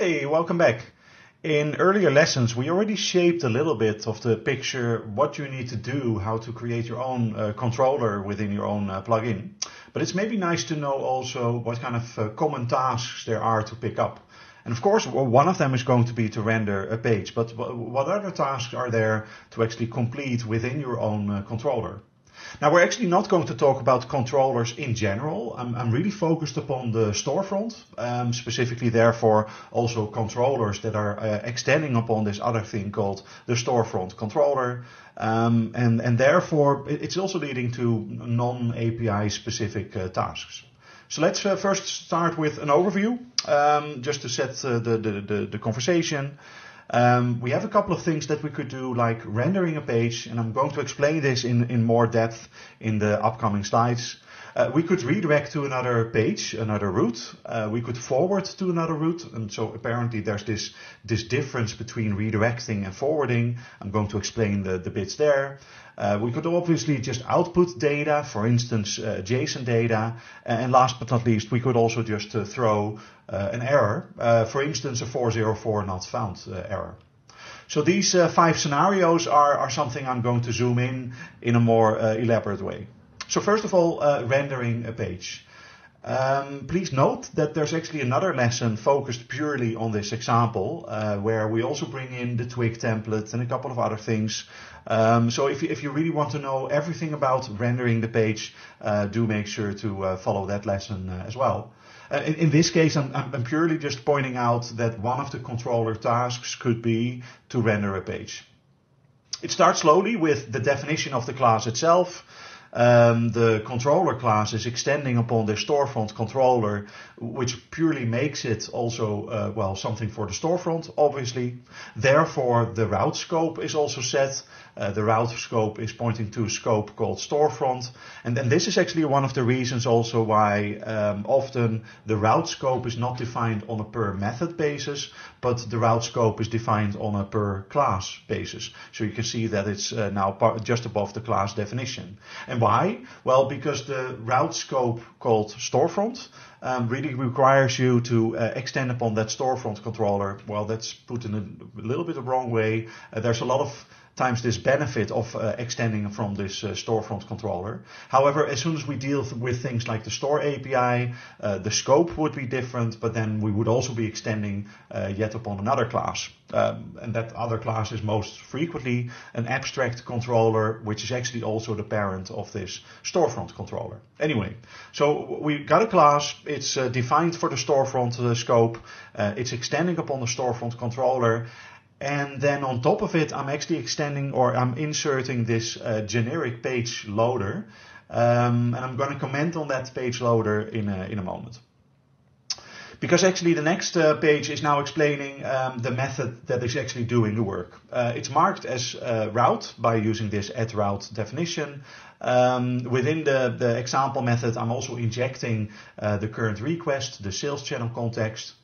Hey, welcome back. In earlier lessons we already shaped a little bit of the picture, what you need to do, how to create your own controller within your own plugin. But it's maybe nice to know also what kind of common tasks there are to pick up. And of course one of them is going to be to render a page, but what other tasks are there to actually complete within your own controller? Now, we're actually not going to talk about controllers in general. I'm really focused upon the storefront, specifically therefore also controllers that are extending upon this other thing called the storefront controller. And therefore, it's also leading to non-API specific tasks. So let's first start with an overview, just to set the conversation. We have a couple of things that we could do, like rendering a page, and I'm going to explain this in more depth in the upcoming slides. We could redirect to another page, another route. We could forward to another route, and so apparently there's this difference between redirecting and forwarding. I'm going to explain the bits there. We could obviously just output data, for instance JSON data, and last but not least we could also just throw an error, for instance a 404 not found error. So these five scenarios are something I'm going to zoom in a more elaborate way. So first of all, rendering a page. Please note that there's actually another lesson focused purely on this example, where we also bring in the Twig template and a couple of other things. So if you really want to know everything about rendering the page, do make sure to follow that lesson as well. In this case, I'm purely just pointing out that one of the controller tasks could be to render a page. It starts slowly with the definition of the class itself. The controller class is extending upon the storefront controller, which purely makes it also well, something for the storefront, obviously. Therefore, the route scope is also set. The route scope is pointing to a scope called storefront, and then this is actually one of the reasons also why often the route scope is not defined on a per method basis, but the route scope is defined on a per class basis. So you can see that it's now just above the class definition. And why? Well, because the route scope called storefront really requires you to extend upon that storefront controller. Well, that's put in a little bit of wrong way. There's a lot of times this benefit of extending from this storefront controller. However, as soon as we deal with things like the store API, the scope would be different, but then we would also be extending yet upon another class. And that other class is most frequently an abstract controller, which is actually also the parent of this storefront controller. Anyway, so we got a class, it's defined for the storefront scope, it's extending upon the storefront controller, and then on top of it, I'm actually extending, or I'm inserting this generic page loader. And I'm going to comment on that page loader in a moment. Because actually the next page is now explaining the method that is actually doing the work. It's marked as route by using this @route definition. Within the example method, I'm also injecting the current request, the sales channel context.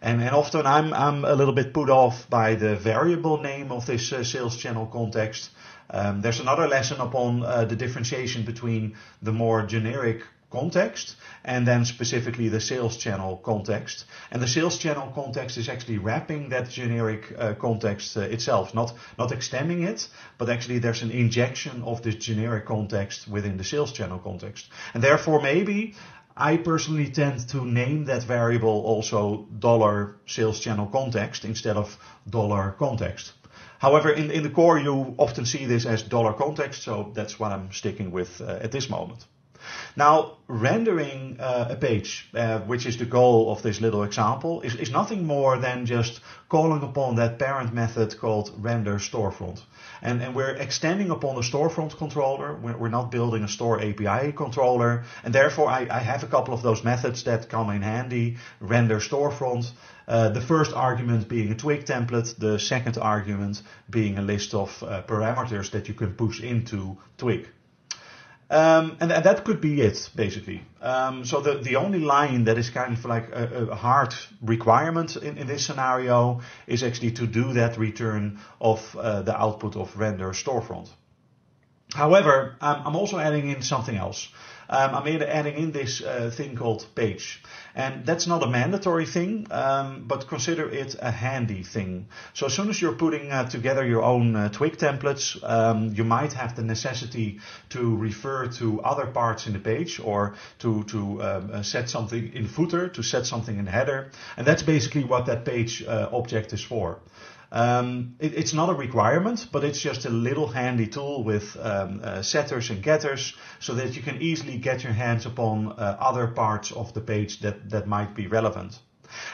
And often I'm a little bit put off by the variable name of this sales channel context. There's another lesson upon the differentiation between the more generic context and then specifically the sales channel context. And the sales channel context is actually wrapping that generic context itself, not extending it, but actually there's an injection of this generic context within the sales channel context. And therefore maybe I personally tend to name that variable also $sales channel context instead of $context. However, in the core you often see this as $context, so that's what I'm sticking with at this moment. Now, rendering a page, which is the goal of this little example, is nothing more than just calling upon that parent method called render storefront. And we're extending upon the storefront controller. We're not building a store API controller. And therefore, I have a couple of those methods that come in handy. Render storefront, the first argument being a Twig template, the second argument being a list of parameters that you can push into Twig. And that could be it, basically. So the only line that is kind of like a hard requirement in this scenario is actually to do that return of the output of render storefront. However, I'm also adding in something else. I'm either adding in this thing called page. And that's not a mandatory thing, but consider it a handy thing. So as soon as you're putting together your own Twig templates, you might have the necessity to refer to other parts in the page, or to set something in footer, to set something in header. And that's basically what that page object is for. It's not a requirement, but it's just a little handy tool with setters and getters, so that you can easily get your hands upon other parts of the page that might be relevant.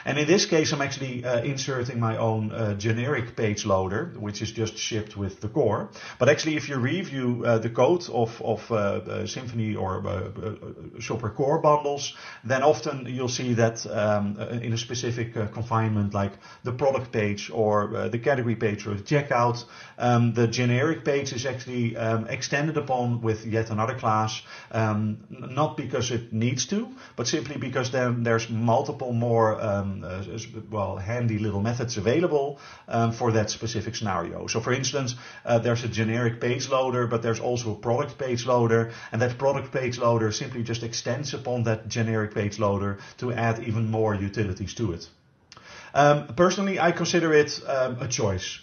And in this case, I'm actually inserting my own generic page loader, which is just shipped with the core. But actually, if you review the code of Symfony or Shopware core bundles, then often you'll see that in a specific confinement, like the product page or the category page or the checkout, the generic page is actually extended upon with yet another class, not because it needs to, but simply because then there's multiple more handy little methods available for that specific scenario. So for instance, there's a generic page loader, but there's also a product page loader, and that product page loader simply just extends upon that generic page loader to add even more utilities to it. Personally, I consider it a choice.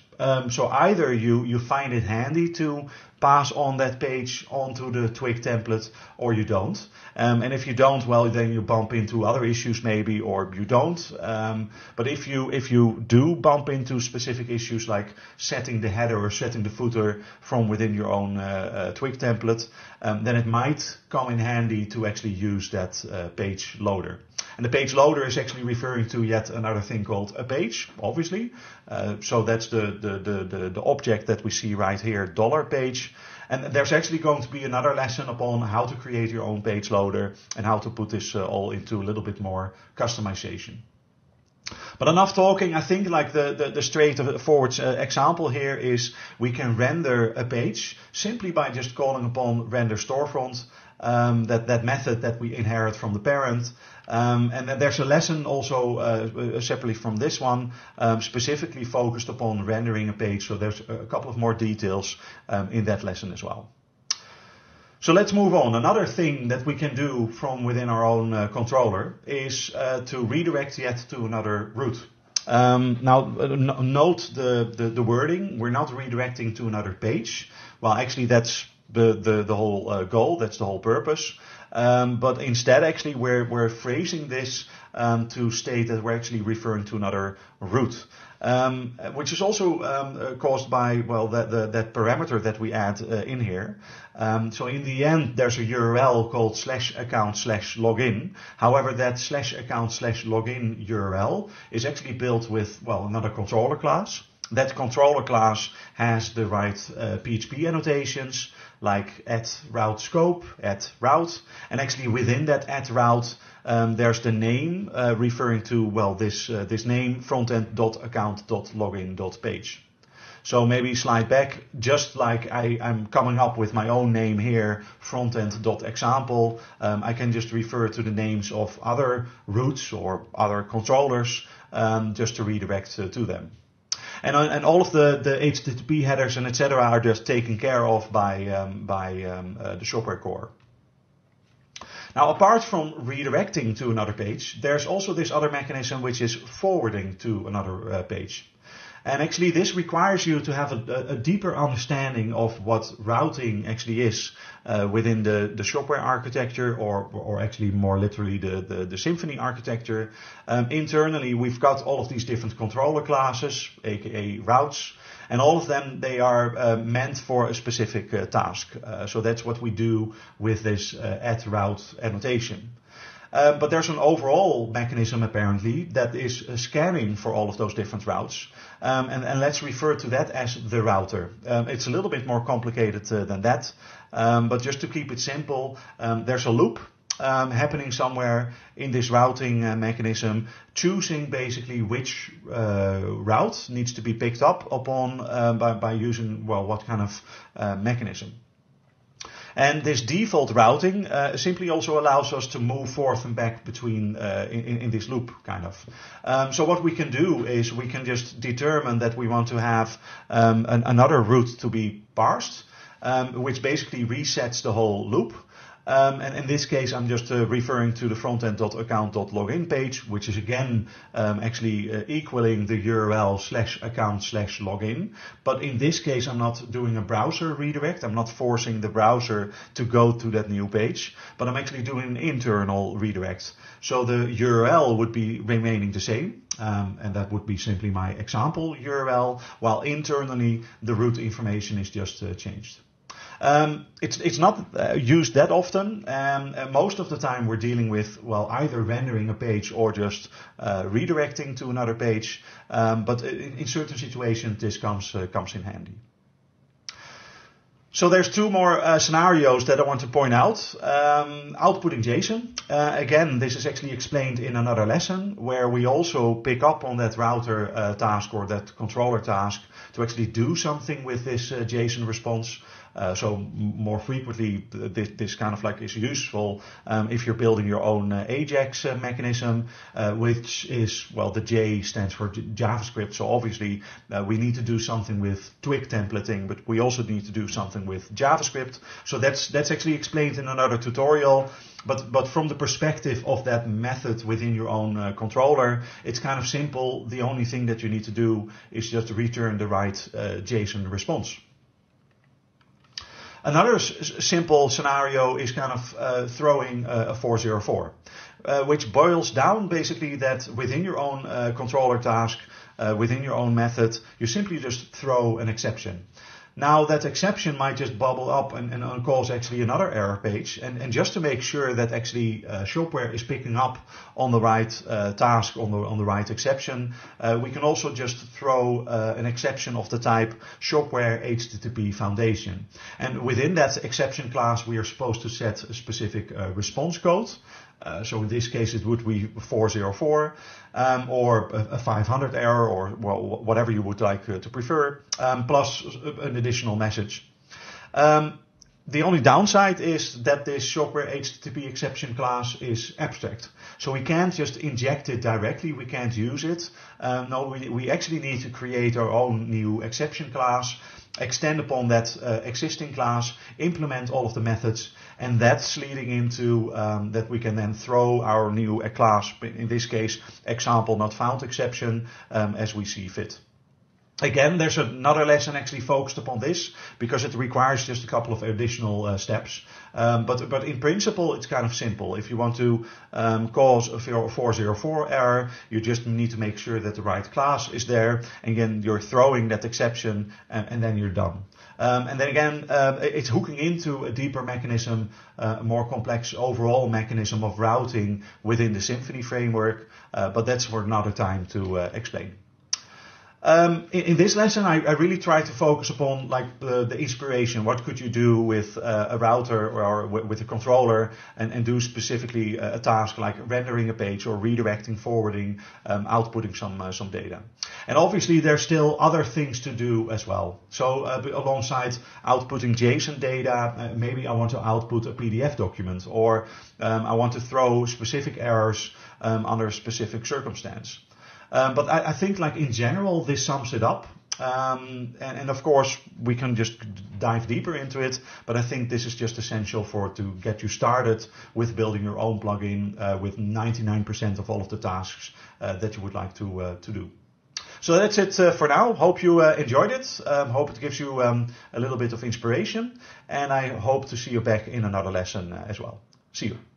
So either you find it handy to pass on that page onto the Twig template, or you don't. And if you don't, well, then you bump into other issues maybe, or you don't. But if you do bump into specific issues like setting the header or setting the footer from within your own Twig template, then it might come in handy to actually use that page loader. And the page loader is actually referring to yet another thing called a page, obviously. So that's the object that we see right here, $page. And there's actually going to be another lesson upon how to create your own page loader and how to put this all into a little bit more customization. But enough talking. I think like the straightforward example here is we can render a page simply by just calling upon render storefront, that method that we inherit from the parent. And then there's a lesson also separately from this one, specifically focused upon rendering a page. So there's a couple of more details in that lesson as well. So let's move on. Another thing that we can do from within our own controller is to redirect yet to another route. Now, note the wording. We're not redirecting to another page. Well, actually, that's the whole goal. That's the whole purpose. But instead, actually, we're phrasing this to state that we're actually referring to another route, which is also caused by, well, that parameter that we add in here. So in the end, there's a URL called /account/login. However, that /account/login URL is actually built with, well, another controller class. That controller class has the right PHP annotations, like @route_scope, @route, and actually within that @route, there's the name referring to, well, this name, frontend.account.login.page. So maybe slide back, just like I'm coming up with my own name here, frontend.example. I can just refer to the names of other routes or other controllers just to redirect to them. And all of the HTTP headers and etc. are just taken care of by the Shopware core. Now, apart from redirecting to another page, there's also this other mechanism which is forwarding to another page. And actually, this requires you to have a deeper understanding of what routing actually is within the Shopware architecture, or actually more literally the Symfony architecture. Internally, we've got all of these different controller classes, aka routes, and all of them, they are meant for a specific task. So that's what we do with this @route annotation. But there's an overall mechanism, apparently, that is scanning for all of those different routes. And let's refer to that as the router. It's a little bit more complicated than that. But just to keep it simple, there's a loop happening somewhere in this routing mechanism, choosing basically which route needs to be picked up upon by using, well, what kind of mechanism. And this default routing simply also allows us to move forth and back between in this loop, kind of. So what we can do is we can just determine that we want to have another route to be parsed, which basically resets the whole loop. And in this case, I'm just referring to the frontend.account.login page, which is again actually equaling the URL /account/login. But in this case, I'm not doing a browser redirect. I'm not forcing the browser to go to that new page, but I'm actually doing an internal redirect. So the URL would be remaining the same. And that would be simply my example URL, while internally the root information is just changed. It's not used that often. Most of the time we're dealing with, well, either rendering a page or just redirecting to another page. But in certain situations this comes in handy. So there's two more scenarios that I want to point out. Outputting JSON. Again, this is actually explained in another lesson where we also pick up on that router task or that controller task to actually do something with this JSON response. So more frequently this kind of like is useful if you're building your own AJAX mechanism, which is, well, the J stands for JavaScript. So obviously we need to do something with Twig templating, but we also need to do something with JavaScript. So that's actually explained in another tutorial. But from the perspective of that method within your own controller, it's kind of simple. The only thing that you need to do is just return the right JSON response. Another simple scenario is kind of throwing a 404, which boils down basically that within your own controller task, within your own method, you simply just throw an exception. Now that exception might just bubble up and cause actually another error page. And just to make sure that actually Shopware is picking up on the right task, on the right exception, we can also just throw an exception of the type Shopware HTTP Foundation. And within that exception class, we are supposed to set a specific response code. So in this case, it would be 404 or a 500 error or, well, whatever you would like to prefer, plus an additional message. The only downside is that this Shopware HTTP exception class is abstract. So we can't just inject it directly. We can't use it. No, we actually need to create our own new exception class, extend upon that existing class, implement all of the methods, and that's leading into that we can then throw our new class, in this case, example not found exception, as we see fit. Again, there's another lesson actually focused upon this because it requires just a couple of additional steps. But in principle, it's kind of simple. If you want to cause a 404 error, you just need to make sure that the right class is there. And again, you're throwing that exception and then you're done. And then again, it's hooking into a deeper mechanism, a more complex overall mechanism of routing within the Symfony framework. But that's for another time to explain. In this lesson, I really try to focus upon like the inspiration. What could you do with a router or with a controller and do specifically a task like rendering a page or redirecting, forwarding, outputting some data. And obviously there's still other things to do as well. So alongside outputting JSON data, maybe I want to output a PDF document or I want to throw specific errors under a specific circumstance. But I think like in general, this sums it up. And of course, we can just dive deeper into it. But I think this is just essential to get you started with building your own plugin with 99% of all of the tasks that you would like to do. So that's it for now. Hope you enjoyed it. Hope it gives you a little bit of inspiration. And I hope to see you back in another lesson as well. See you.